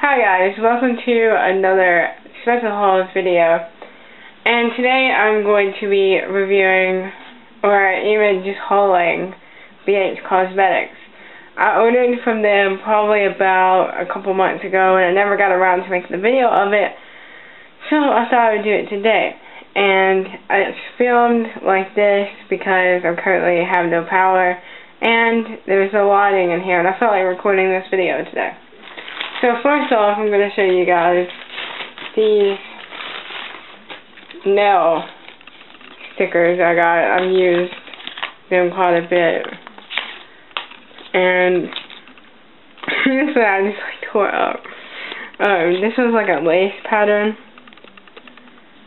Hi guys, welcome to another special hauls video, and today I'm going to be reviewing, or even just hauling, BH Cosmetics. I ordered from them probably about a couple months ago and I never got around to making a video of it, so I thought I would do it today. And it's filmed like this because I currently have no power and there's no lighting in here, and I felt like recording this video today. So first off, I'm going to show you guys these nail stickers I got. I've used them quite a bit, and this one I just like tore up. This one's like a lace pattern.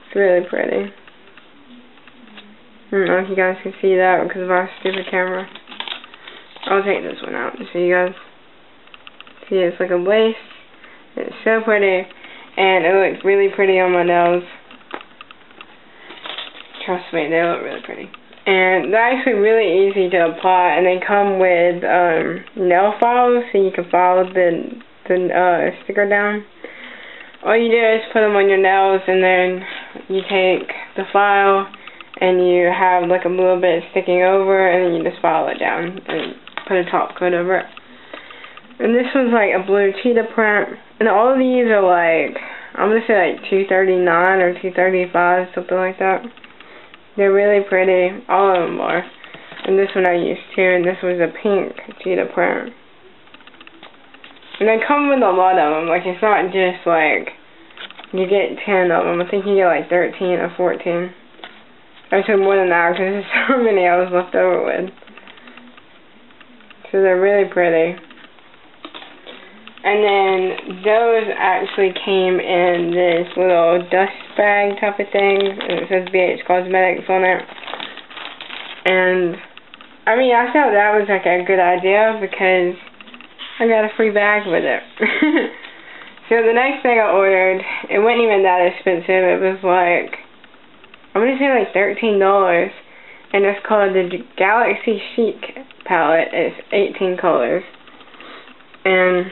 It's really pretty. I don't know if you guys can see that because of my stupid camera. I'll take this one out so you guys. See, it's like a lace. It's so pretty, and it looks really pretty on my nails. Trust me, they look really pretty. And they're actually really easy to apply, and they come with nail files, so you can file the sticker down. All you do is put them on your nails, and then you take the file, and you have like a little bit sticking over, and then you just file it down and put a top coat over it. And this one's like a blue cheetah print. And all of these are like, I'm going to say like 239 or 235, something like that. They're really pretty. All of them are. And this one I used too. And this was a pink cheetah print. And they come with a lot of them. Like, it's not just like, you get 10 of them. I think you get like 13 or 14. Actually more than that because there's so many I was left over with. So they're really pretty. And then those actually came in this little dust bag type of thing, and it says BH Cosmetics on it. And I mean, I thought that was like a good idea because I got a free bag with it. So the next thing I ordered, it wasn't even that expensive. It was like, I'm gonna say like $13, and it's called the Galaxy Chic Palette. It's 18 colors, and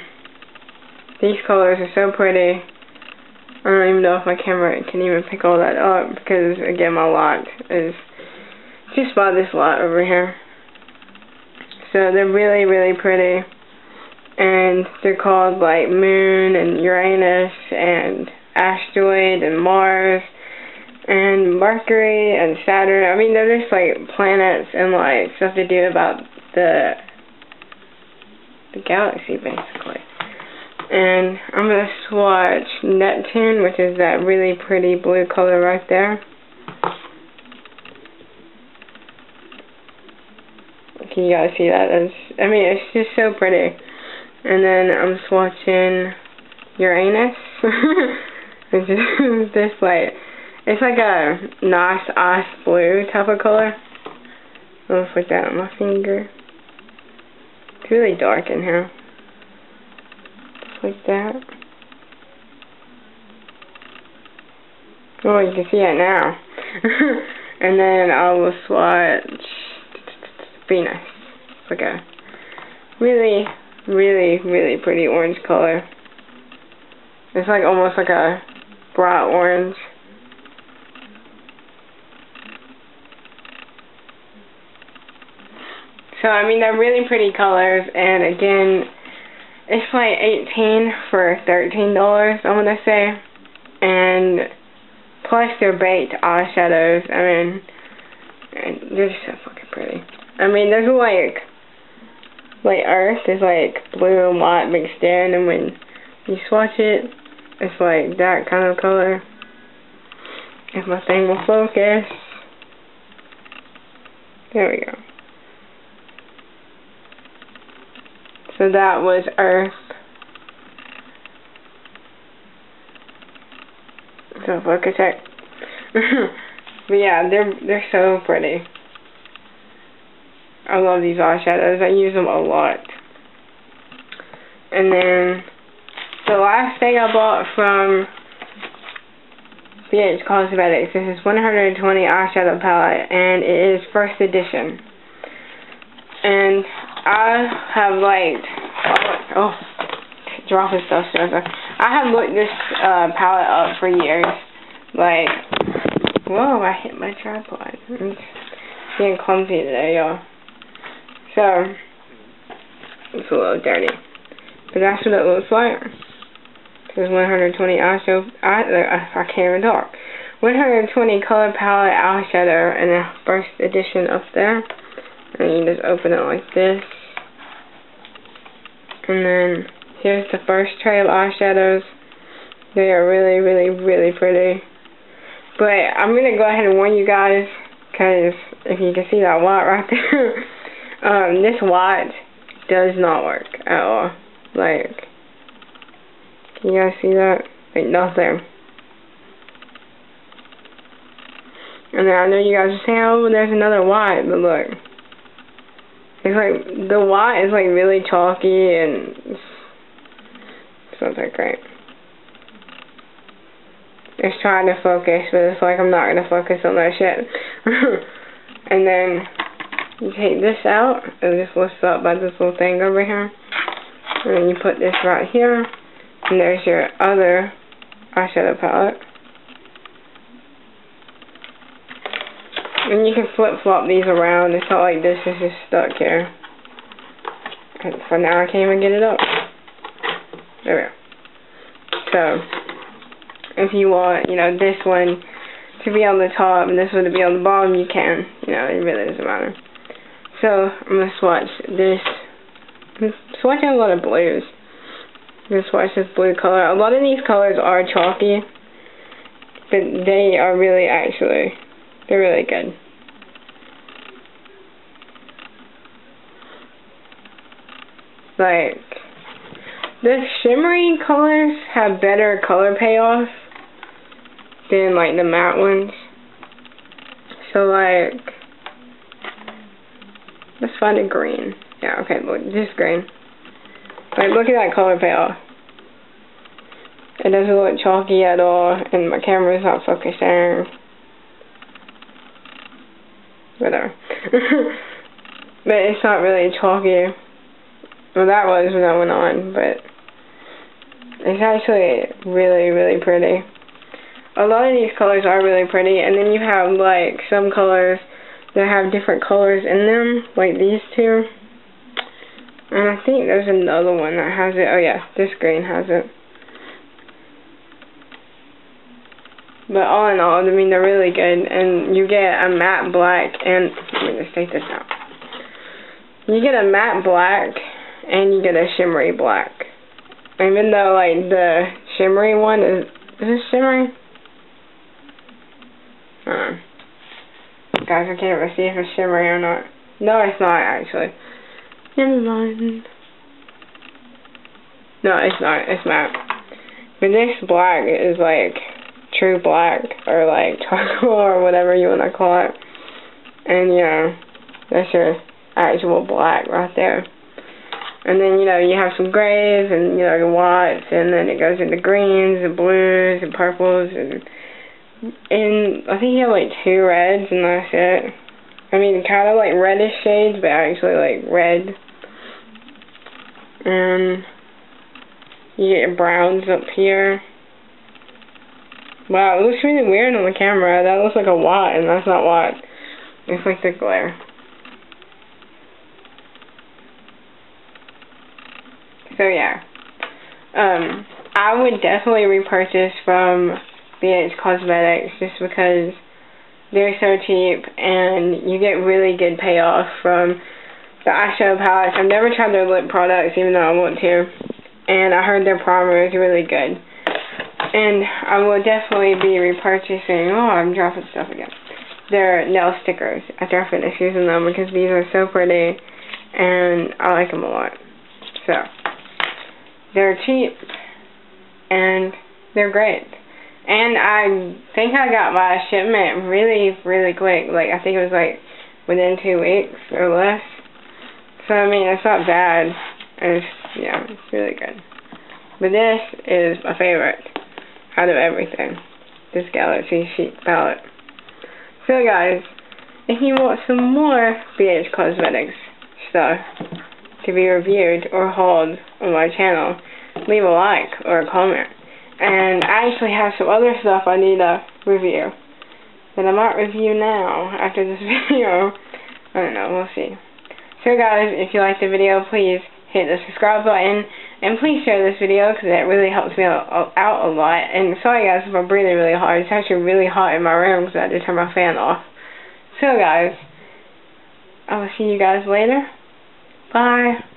these colors are so pretty. I don't even know if my camera can even pick all that up because, again, my lot is just by this lot over here. So they're really, really pretty. And they're called like Moon and Uranus and Asteroid and Mars and Mercury and Saturn. I mean, they're just like planets and like stuff to do about the galaxy, basically. And I'm going to swatch Neptune, which is that really pretty blue color right there. Can you guys see that? I mean, it's just so pretty. And then I'm swatching Uranus, which is this light. It's like a nice ice blue type of color. I'll put that on my finger. It's really dark in here. Like that. Oh, you can see it now. And then I will swatch Venus. It's like a really, really, really pretty orange color. It's like almost like a bright orange. So, I mean, they're really pretty colors, and again, it's like 18 for $13, I'm gonna say, and plus they're baked eyeshadows. I mean, they're just so fucking pretty. I mean, there's like Earth is like blue and white mixed in, and when you swatch it, it's like that kind of color. If my thing will focus, there we go. So that was Earth. So focus check. But yeah, they're so pretty. I love these eyeshadows. I use them a lot. And then the last thing I bought from BH Cosmetics. This is 120 eyeshadow palette, and it is first edition. And I have liked, oh, dropping stuff. I I have looked this palette up for years. Like, whoa, I hit my tripod. I'm being clumsy today, y'all. So, it's a little dirty. But that's what it looks like. There's 120 eyeshadow. I can't even talk. 120 color palette eyeshadow in the first edition up there. And you just open it like this. And then here's the first tray of eyeshadows. They are really, really, really pretty. But I'm going to go ahead and warn you guys, because if you can see that watt right there, this watt does not work at all. Like, can you guys see that? Like, nothing. And then I know you guys are saying, oh, there's another watt, but look. It's like, the watt is like really chalky and it's not that great. It's trying to focus, but it's like I'm not going to focus on that shit. And then you take this out, and just lifts up by this little thing over here. And then you put this right here, and there's your other eyeshadow palette. And you can flip-flop these around. It's not like this is just stuck here. And for now, I can't even get it up. There we go. So, if you want, you know, this one to be on the top and this one to be on the bottom, you can. You know, it really doesn't matter. So, I'm going to swatch this. I'm swatching a lot of blues. I'm going to swatch this blue color. A lot of these colors are chalky, but they are really actually, they're really good. Like, the shimmery colors have better color payoff than, like, the matte ones. So, like, let's find a green. Yeah, okay, look, just green. Like, look at that color payoff. It doesn't look chalky at all, and my camera's not focusing. Whatever. But it's not really chalky. Well, that was when I went on, but it's actually really, really pretty. A lot of these colors are really pretty, and then you have, like, some colors that have different colors in them, like these two. And I think there's another one that has it. Oh yeah, this green has it. But all in all, I mean, they're really good, and you get a matte black, and let me just take this out. You get a matte black, and you get a shimmery black. Even though, like, the shimmery one is this shimmery? Guys, I can't even see if it's shimmery or not. No, it's not, actually. Never mind. No, it's not. It's matte. But this black is, like, true black, or, like, charcoal, or whatever you want to call it. And, you know, that's your actual black right there. And then, you know, you have some grays and, you know, your watts, and then it goes into greens and blues and purples and I think you have, like, two reds, and that's it. I mean, kind of like reddish shades, but actually, like, red. And you get your browns up here. Wow, it looks really weird on the camera. That looks like a watt, and that's not watt. It's like the glare. So yeah, I would definitely repurchase from BH Cosmetics just because they're so cheap and you get really good payoff from the eyeshadow palettes. I've never tried their lip products, even though I want to, and I heard their primer is really good. And I will definitely be repurchasing, oh, I'm dropping stuff again, their nail stickers after I finish using them because these are so pretty and I like them a lot. So, they're cheap, and they're great. And I think I got my shipment really, really quick. Like, I think it was, like, within 2 weeks or less. So, I mean, it's not bad. It's, yeah, it's really good. But this is my favorite out of everything. This Galaxy Chic Palette. So, guys, if you want some more BH Cosmetics stuff to be reviewed or hauled on my channel, leave a like or a comment. And I actually have some other stuff I need to review that I might review now after this video. I don't know, we'll see. So guys, if you liked the video, please hit the subscribe button, and please share this video because that really helps me out a lot. And sorry guys if I'm breathing really hard. It's actually really hot in my room because I had to turn my fan off. So guys, I will see you guys later. Bye.